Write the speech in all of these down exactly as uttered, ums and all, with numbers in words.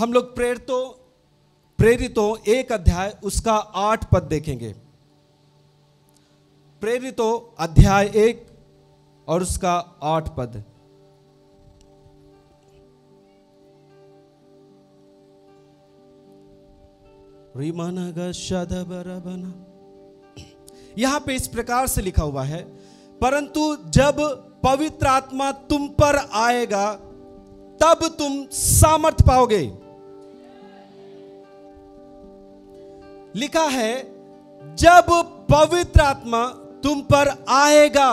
हम लोग प्रेरितों प्रेरितों एक अध्याय उसका आठ पद देखेंगे। प्रेरितों अध्याय एक और उसका आठ पद। यहां पे इस प्रकार से लिखा हुआ है, परंतु जब पवित्र आत्मा तुम पर आएगा तब तुम सामर्थ पाओगे। लिखा है जब पवित्र आत्मा तुम पर आएगा।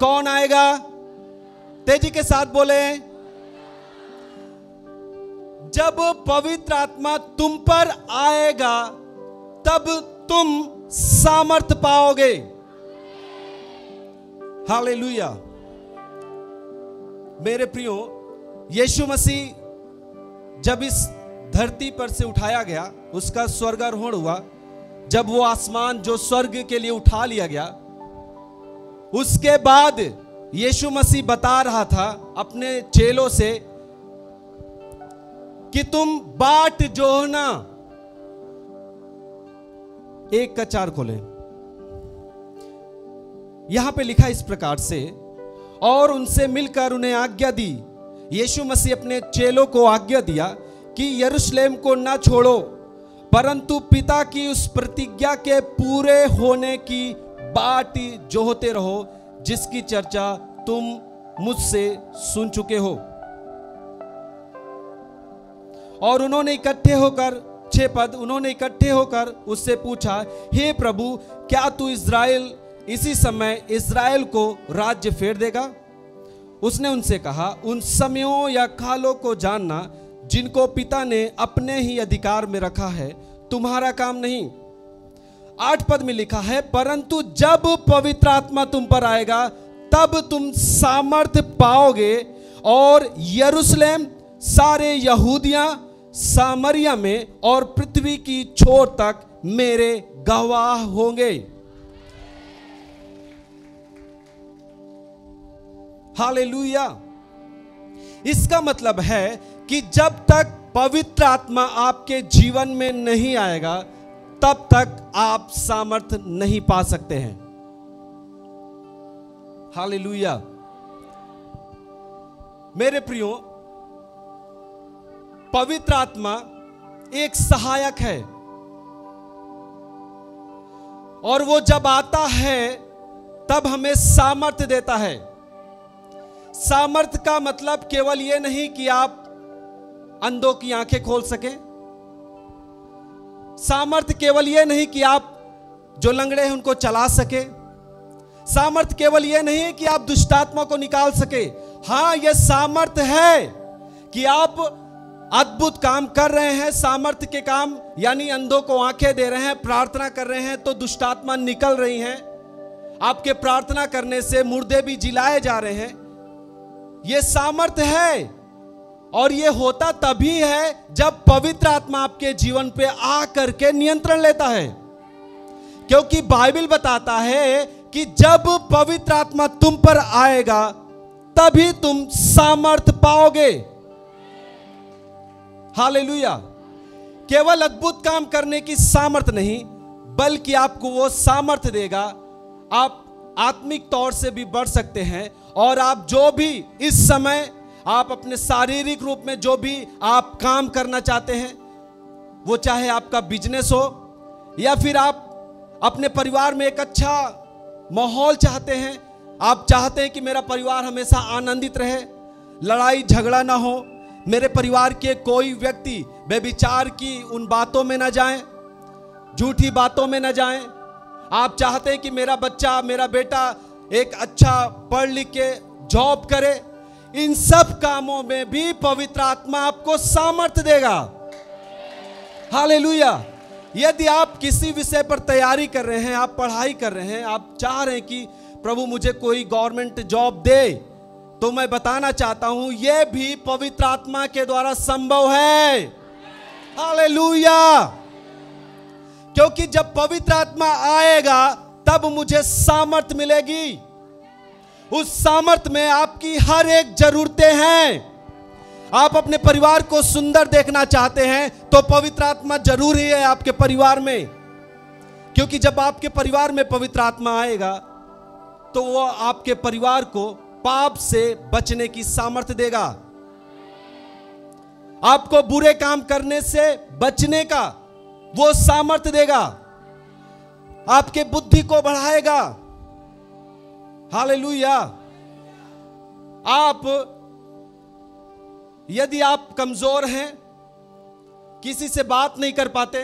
कौन आएगा? तेजी के साथ बोले, जब पवित्र आत्मा तुम पर आएगा तब तुम सामर्थ पाओगे। हालेलुया। मेरे प्रियो, यीशु मसीह जब इस धरती पर से उठाया गया, उसका स्वर्गारोहण हुआ, जब वो आसमान जो स्वर्ग के लिए उठा लिया गया, उसके बाद यीशु मसीह बता रहा था अपने चेलों से कि तुम बाट जोहना एक का चार खोलें। यहां पे लिखा इस प्रकार से, और उनसे मिलकर उन्हें आज्ञा दी। यीशु मसीह अपने चेलों को आज्ञा दिया कि यरूशलेम को ना छोड़ो, परंतु पिता की उस प्रतिज्ञा के पूरे होने की बाट जोहते रहो, जिसकी चर्चा तुम मुझसे सुन चुके हो। और उन्होंने इकट्ठे होकर छह पद उन्होंने इकट्ठे होकर उससे पूछा, हे प्रभु, क्या तू इज़राइल इसी समय इज़राइल को राज्य फेर देगा? उसने उनसे कहा, उन समयों या कालों को जानना जिनको पिता ने अपने ही अधिकार में रखा है, तुम्हारा काम नहीं। आठ पद में लिखा है, परंतु जब पवित्र आत्मा तुम पर आएगा तब तुम सामर्थ पाओगे, और यरूशलेम, सारे यहूदिया, सामरिया में और पृथ्वी की छोर तक मेरे गवाह होंगे। हालेलुया। इसका मतलब है कि जब तक पवित्र आत्मा आपके जीवन में नहीं आएगा तब तक आप सामर्थ नहीं पा सकते हैं। हालेलुया। मेरे प्रियो, पवित्र आत्मा एक सहायक है, और वो जब आता है तब हमें सामर्थ देता है। सामर्थ का मतलब केवल यह नहीं कि आप अंधों की आंखें खोल सके। सामर्थ केवल यह नहीं कि आप जो लंगड़े हैं उनको चला सके। सामर्थ केवल यह नहीं है कि आप दुष्टात्मा को निकाल सके। हां, यह सामर्थ है कि आप अद्भुत काम कर रहे हैं, सामर्थ के काम, यानी अंधों को आंखें दे रहे हैं, प्रार्थना कर रहे हैं तो दुष्टात्मा निकल रही हैं, आपके प्रार्थना करने से मुर्दे भी जिलाए जा रहे हैं। यह सामर्थ है, और यह होता तभी है जब पवित्र आत्मा आपके जीवन पे आ करके नियंत्रण लेता है, क्योंकि बाइबल बताता है कि जब पवित्र आत्मा तुम पर आएगा तभी तुम सामर्थ पाओगे। हालेलुया। केवल अद्भुत काम करने की सामर्थ नहीं, बल्कि आपको वो सामर्थ देगा, आप आत्मिक तौर से भी बढ़ सकते हैं, और आप जो भी इस समय आप अपने शारीरिक रूप में जो भी आप काम करना चाहते हैं, वो चाहे आपका बिजनेस हो या फिर आप अपने परिवार में एक अच्छा माहौल चाहते हैं, आप चाहते हैं कि मेरा परिवार हमेशा आनंदित रहे, लड़ाई झगड़ा ना हो, मेरे परिवार के कोई व्यक्ति व्यभिचार की उन बातों में ना जाएं, झूठी बातों में ना जाएं। आप चाहते हैं कि मेरा बच्चा, मेरा बेटा एक अच्छा पढ़ लिख के जॉब करे। इन सब कामों में भी पवित्र आत्मा आपको सामर्थ देगा। हालेलुया। यदि आप किसी विषय पर तैयारी कर रहे हैं, आप पढ़ाई कर रहे हैं, आप चाह रहे हैं कि प्रभु मुझे कोई गवर्नमेंट जॉब दे, तो मैं बताना चाहता हूं यह भी पवित्र आत्मा के द्वारा संभव है। हालेलुया। क्योंकि जब पवित्र आत्मा आएगा तब मुझे सामर्थ मिलेगी। उस सामर्थ में आपकी हर एक जरूरतें हैं, आप अपने परिवार को सुंदर देखना चाहते हैं तो पवित्र आत्मा जरूरी है आपके परिवार में, क्योंकि जब आपके परिवार में पवित्र आत्मा आएगा तो वो आपके परिवार को पाप से बचने की सामर्थ्य देगा, आपको बुरे काम करने से बचने का वो सामर्थ्य देगा, आपके बुद्धि को बढ़ाएगा। हालेलुया। आप यदि आप कमजोर हैं, किसी से बात नहीं कर पाते,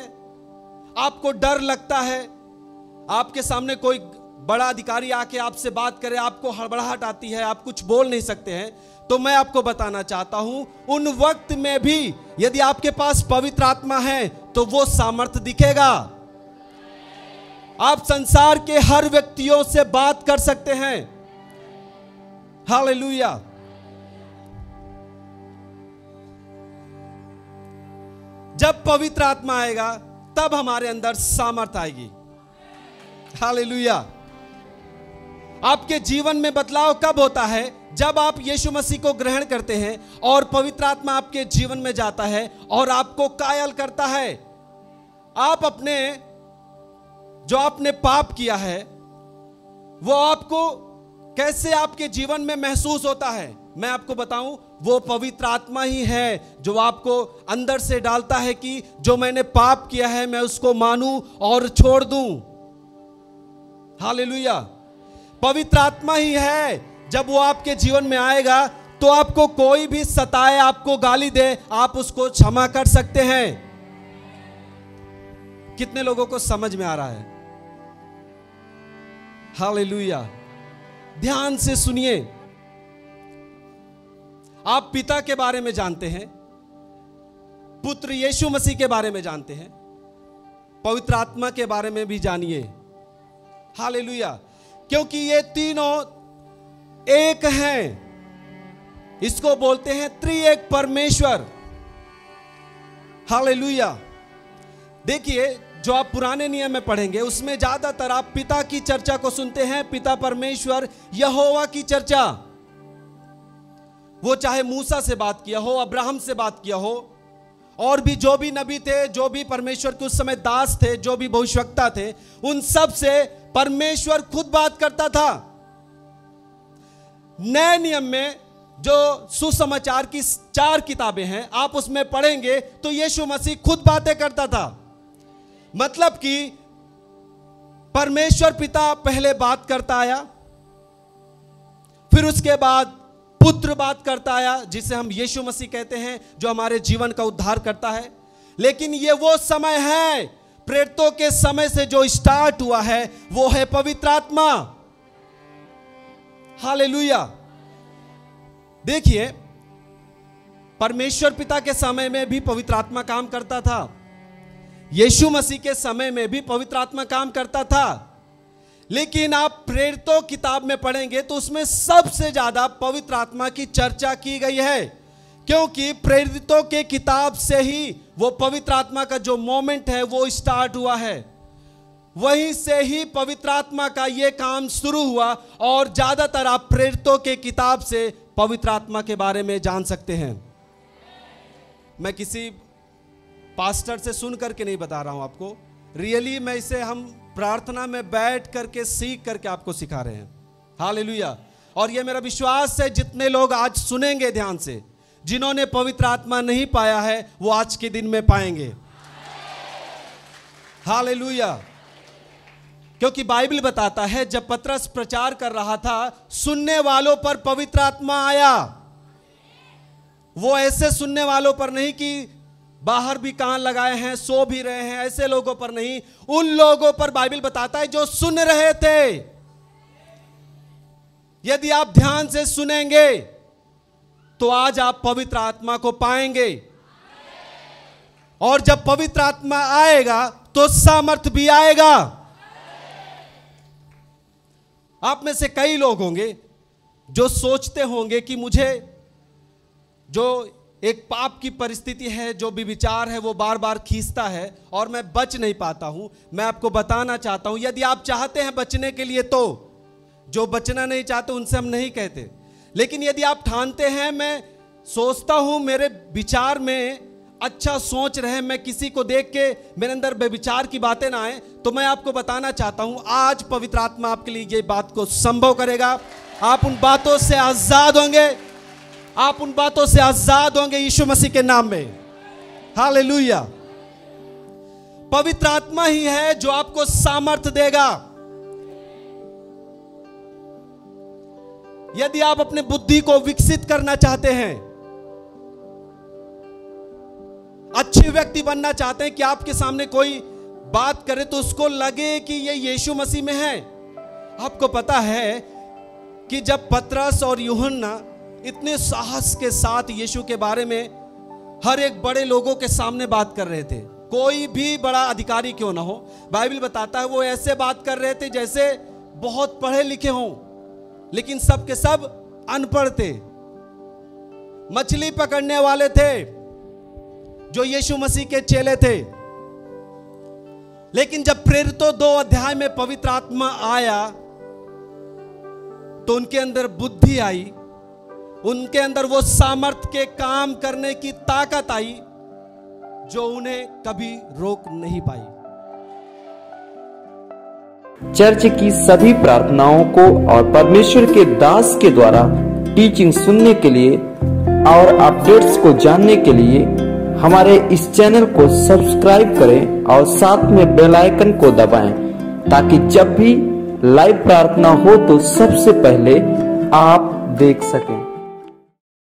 आपको डर लगता है, आपके सामने कोई बड़ा अधिकारी आके आपसे बात करे, आपको हड़बड़ाहट आती है, आप कुछ बोल नहीं सकते हैं, तो मैं आपको बताना चाहता हूं उन वक्त में भी यदि आपके पास पवित्र आत्मा है तो वो सामर्थ्य दिखेगा। आप संसार के हर व्यक्तियों से बात कर सकते हैं। हालेलुया। जब पवित्र आत्मा आएगा तब हमारे अंदर सामर्थ आएगी। हालेलुया। आपके जीवन में बदलाव कब होता है? जब आप यीशु मसीह को ग्रहण करते हैं और पवित्र आत्मा आपके जीवन में जाता है और आपको कायल करता है। आप अपने जो आपने पाप किया है वो आपको कैसे आपके जीवन में महसूस होता है, मैं आपको बताऊं, वो पवित्र आत्मा ही है जो आपको अंदर से डालता है कि जो मैंने पाप किया है मैं उसको मानूं और छोड़ दूं। हालेलुया। पवित्र आत्मा ही है, जब वो आपके जीवन में आएगा तो आपको कोई भी सताए, आपको गाली दे, आप उसको क्षमा कर सकते हैं। कितने लोगों को समझ में आ रहा है? हालेलुया। ध्यान से सुनिए। आप पिता के बारे में जानते हैं, पुत्र यीशु मसीह के बारे में जानते हैं, पवित्र आत्मा के बारे में भी जानिए। हालेलुया। क्योंकि ये तीनों एक हैं, इसको बोलते हैं त्रिएक परमेश्वर। हालेलुया। देखिए, जो आप पुराने नियम में पढ़ेंगे उसमें ज्यादातर आप पिता की चर्चा को सुनते हैं, पिता परमेश्वर यहोवा की चर्चा। वो चाहे मूसा से बात किया हो, अब्राहम से बात किया हो, और भी जो भी नबी थे, जो भी परमेश्वर के उस समय दास थे, जो भी भविष्यवक्ता थे, उन सब से परमेश्वर खुद बात करता था। नए नियम में जो सुसमाचार की चार किताबें हैं आप उसमें पढ़ेंगे तो यीशु मसीह खुद बातें करता था। मतलब कि परमेश्वर पिता पहले बात करता आया, फिर उसके बाद पुत्र बात करता आया, जिसे हम यीशु मसीह कहते हैं, जो हमारे जीवन का उद्धार करता है। लेकिन ये वो समय है, प्रेरितों के समय से जो स्टार्ट हुआ है वो है पवित्र आत्मा। हालेलुया। देखिए, परमेश्वर पिता के समय में भी पवित्र आत्मा काम करता था, यीशु मसीह के समय में भी पवित्र आत्मा काम करता था, लेकिन आप प्रेरितों किताब में पढ़ेंगे तो उसमें सबसे ज्यादा पवित्र आत्मा की चर्चा की गई है, क्योंकि प्रेरितों के किताब से ही वो पवित्र आत्मा का जो मोमेंट है वो स्टार्ट हुआ है, वहीं से ही पवित्र आत्मा का ये काम शुरू हुआ। और ज्यादातर आप प्रेरितों के किताब से पवित्र आत्मा के बारे में जान सकते हैं। मैं किसी पास्टर से सुन करके नहीं बता रहा हूं आपको, रियली मैं इसे हम प्रार्थना में बैठ करके सीख करके आपको सिखा रहे हैं। हालेलुया। और यह मेरा विश्वास है जितने लोग आज सुनेंगे ध्यान से, जिन्होंने पवित्र आत्मा नहीं पाया है वो आज के दिन में पाएंगे। हालेलुया। क्योंकि बाइबल बताता है, जब पतरस प्रचार कर रहा था सुनने वालों पर पवित्र आत्मा आया। वो ऐसे सुनने वालों पर नहीं कि बाहर भी कान लगाए हैं, सो भी रहे हैं, ऐसे लोगों पर नहीं, उन लोगों पर बाइबल बताता है जो सुन रहे थे। यदि आप ध्यान से सुनेंगे तो आज आप पवित्र आत्मा को पाएंगे, और जब पवित्र आत्मा आएगा तो सामर्थ भी आएगा। आप में से कई लोग होंगे जो सोचते होंगे कि मुझे जो एक पाप की परिस्थिति है, जो विचार है, वो बार बार खींचता है और मैं बच नहीं पाता हूं। मैं आपको बताना चाहता हूं, यदि आप चाहते हैं बचने के लिए, तो जो बचना नहीं चाहते उनसे हम नहीं कहते, लेकिन यदि आप ठानते हैं मैं सोचता हूं मेरे विचार में अच्छा सोच रहे, मैं किसी को देख के मेरे अंदर बेविचार की बातें ना आए, तो मैं आपको बताना चाहता हूं आज पवित्र आत्मा आपके लिए ये बात को संभव करेगा। आप उन बातों से आजाद होंगे, आप उन बातों से आजाद होंगे यीशु मसीह के नाम में। हालेलुया। पवित्र आत्मा ही है जो आपको सामर्थ्य देगा। यदि आप अपने बुद्धि को विकसित करना चाहते हैं, अच्छे व्यक्ति बनना चाहते हैं कि आपके सामने कोई बात करे तो उसको लगे कि ये यीशु मसीह में है। आपको पता है कि जब पतरस और यूहन्ना इतने साहस के साथ यीशु के बारे में हर एक बड़े लोगों के सामने बात कर रहे थे, कोई भी बड़ा अधिकारी क्यों ना हो, बाइबल बताता है वो ऐसे बात कर रहे थे जैसे बहुत पढ़े लिखे हों, लेकिन सब के सब अनपढ़ थे। मछली पकड़ने वाले थे जो यीशु मसीह के चेले थे, लेकिन जब प्रेरितों दो अध्याय में पवित्र आत्मा आया तो उनके अंदर बुद्धि आई, उनके अंदर वो सामर्थ के काम करने की ताकत आई जो उन्हें कभी रोक नहीं पाई। चर्च की सभी प्रार्थनाओं को और परमेश्वर के दास के द्वारा टीचिंग सुनने के लिए और अपडेट्स को जानने के लिए हमारे इस चैनल को सब्सक्राइब करें और साथ में बेल आइकन को दबाएं, ताकि जब भी लाइव प्रार्थना हो तो सबसे पहले आप देख सकें।